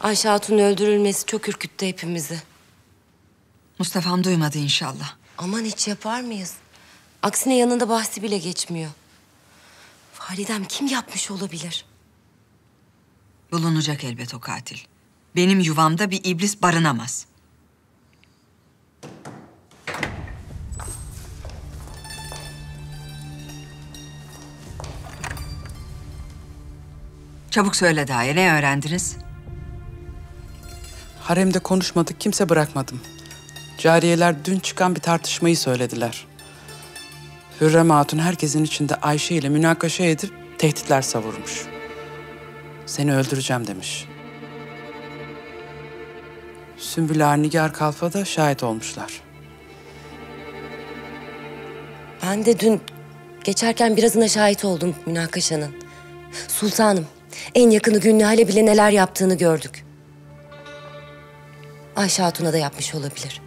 Ayşe Hatun'un öldürülmesi çok ürküttü hepimizi. Mustafa'm duymadı inşallah. Aman hiç yapar mıyız? Aksine yanında bahsi bile geçmiyor. Validem kim yapmış olabilir? Bulunacak elbet o katil. Benim yuvamda bir iblis barınamaz. Çabuk söyle daire, ne öğrendiniz? Haremde konuşmadık, kimse bırakmadım. Cariyeler dün çıkan bir tartışmayı söylediler. Hürrem Hatun herkesin içinde Ayşe ile münakaşa edip tehditler savurmuş. Seni öldüreceğim demiş. Sümbül Ağa, Nigar Kalfa da şahit olmuşlar. Ben de dün geçerken birazına şahit oldum münakaşanın. Sultanım, en yakını Gül Nihal'e bile neler yaptığını gördük. Ayşe Hatun'a da yapmış olabilir.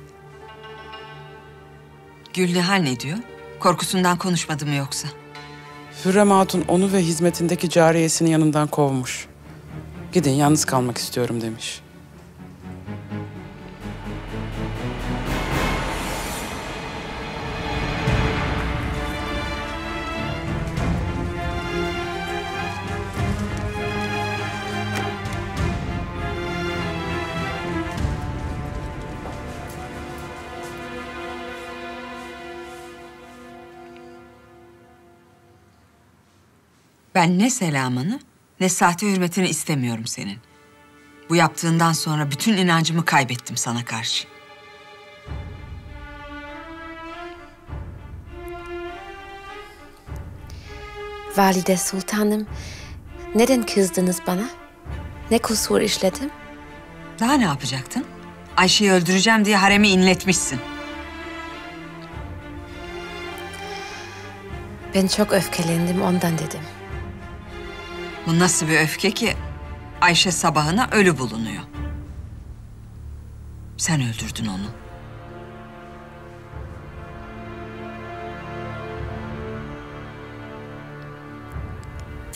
Gül Nihal ne diyor? Korkusundan konuşmadı mı yoksa? Hürrem Hatun onu ve hizmetindeki cariyesini yanından kovmuş. Gidin, yalnız kalmak istiyorum demiş. Ben ne selamını, ne sahte hürmetini istemiyorum senin. Bu yaptığından sonra bütün inancımı kaybettim sana karşı. Valide Sultanım, neden kızdınız bana? Ne kusur işledim? Daha ne yapacaktın? Ayşe'yi öldüreceğim diye haremi inletmişsin. Ben çok öfkelendim, ondan dedim. Bu nasıl bir öfke ki Ayşe sabahına ölü bulunuyor. Sen öldürdün onu.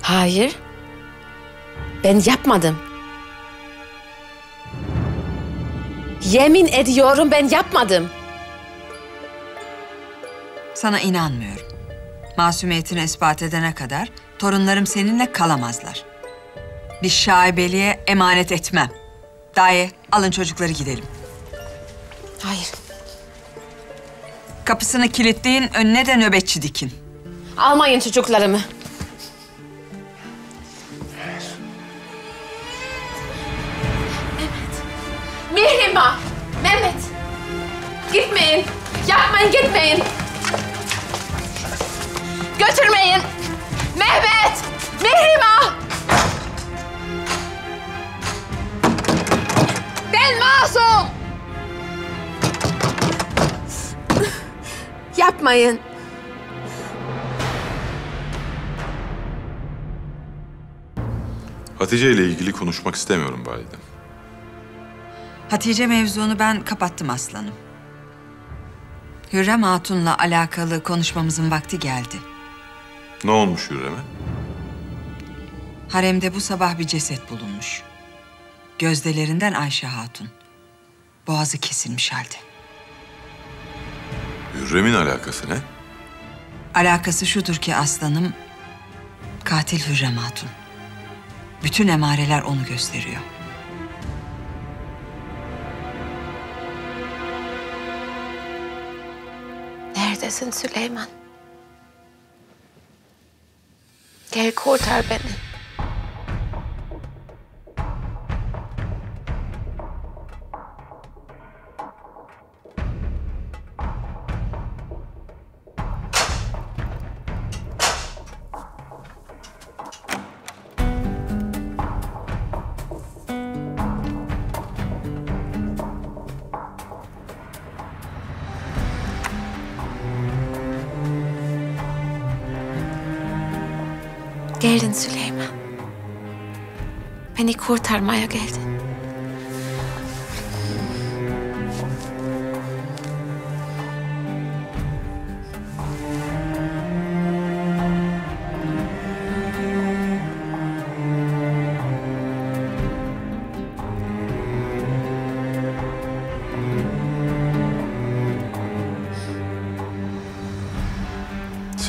Hayır. Ben yapmadım. Yemin ediyorum ben yapmadım. Sana inanmıyorum. Masumiyetini ispat edene kadar torunlarım seninle kalamazlar. Bir şaibeliğe emanet etmem. Daye, alın çocukları gidelim. Hayır. Kapısını kilitleyin, önüne de nöbetçi dikin. Almayın çocuklarımı. Mehmet. Mihrimah. Mehmet. Gitmeyin. Yapmayın, gitmeyin. Götürmeyin. Mehmet! Mihrimah! Ben masum! Yapmayın. Hatice ile ilgili konuşmak istemiyorum validem. Hatice mevzunu ben kapattım aslanım. Hürrem Hatun'la alakalı konuşmamızın vakti geldi. Ne olmuş Hürrem'e? Haremde bu sabah bir ceset bulunmuş. Gözdelerinden Ayşe Hatun. Boğazı kesilmiş halde. Hürrem'in alakası ne? Alakası şudur ki aslanım, katil Hürrem Hatun. Bütün emareler onu gösteriyor. Neredesin Süleyman? Gel kurtar beni. Geldin Süleyman. Beni kurtarmaya geldin.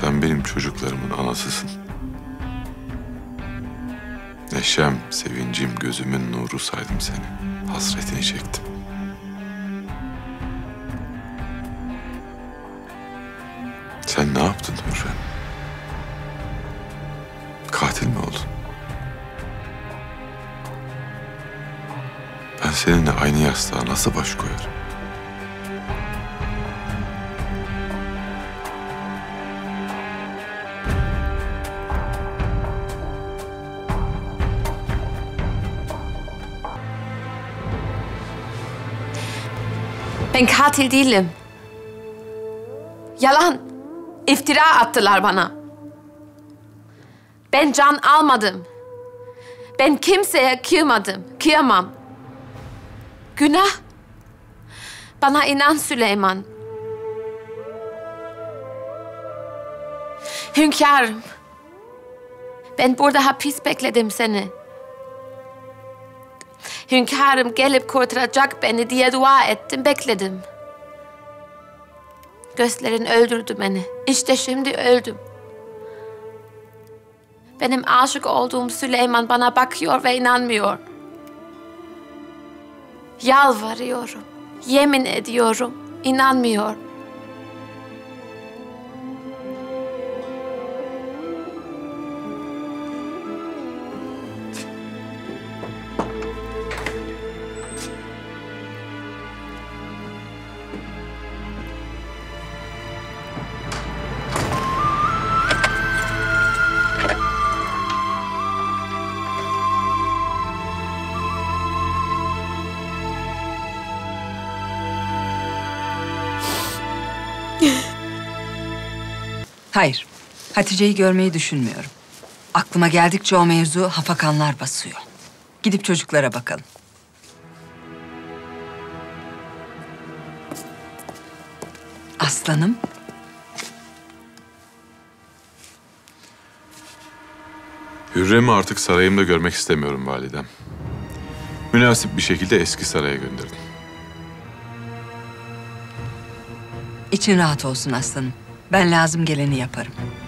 Sen benim çocuklarımın anasısın. Neşem, sevincim, gözümün nuru saydım seni. Hasretini çektim. Sen ne yaptın Hürrem? Katil mi oldun? Ben seninle aynı yastığa nasıl baş koyarım? Ben katil değilim. Yalan, iftira attılar bana. Ben can almadım. Ben kimseye kıymadım, kıyamam. Günah. Bana inan Süleyman. Hünkârım. Ben burada hapis bekledim seni. Hünkârım gelip kurtaracak beni diye dua ettim, bekledim. Gözlerin öldürdü beni. İşte şimdi öldüm. Benim aşık olduğum Süleyman bana bakıyor ve inanmıyor. Yalvarıyorum, yemin ediyorum, inanmıyor. Hayır, Hatice'yi görmeyi düşünmüyorum. Aklıma geldikçe o mevzu hafakanlar basıyor. Gidip çocuklara bakalım. Aslanım. Hürrem'i artık sarayımda görmek istemiyorum validem. Münasip bir şekilde eski saraya gönderdim. İçin rahat olsun aslanım. Ben lazım geleni yaparım.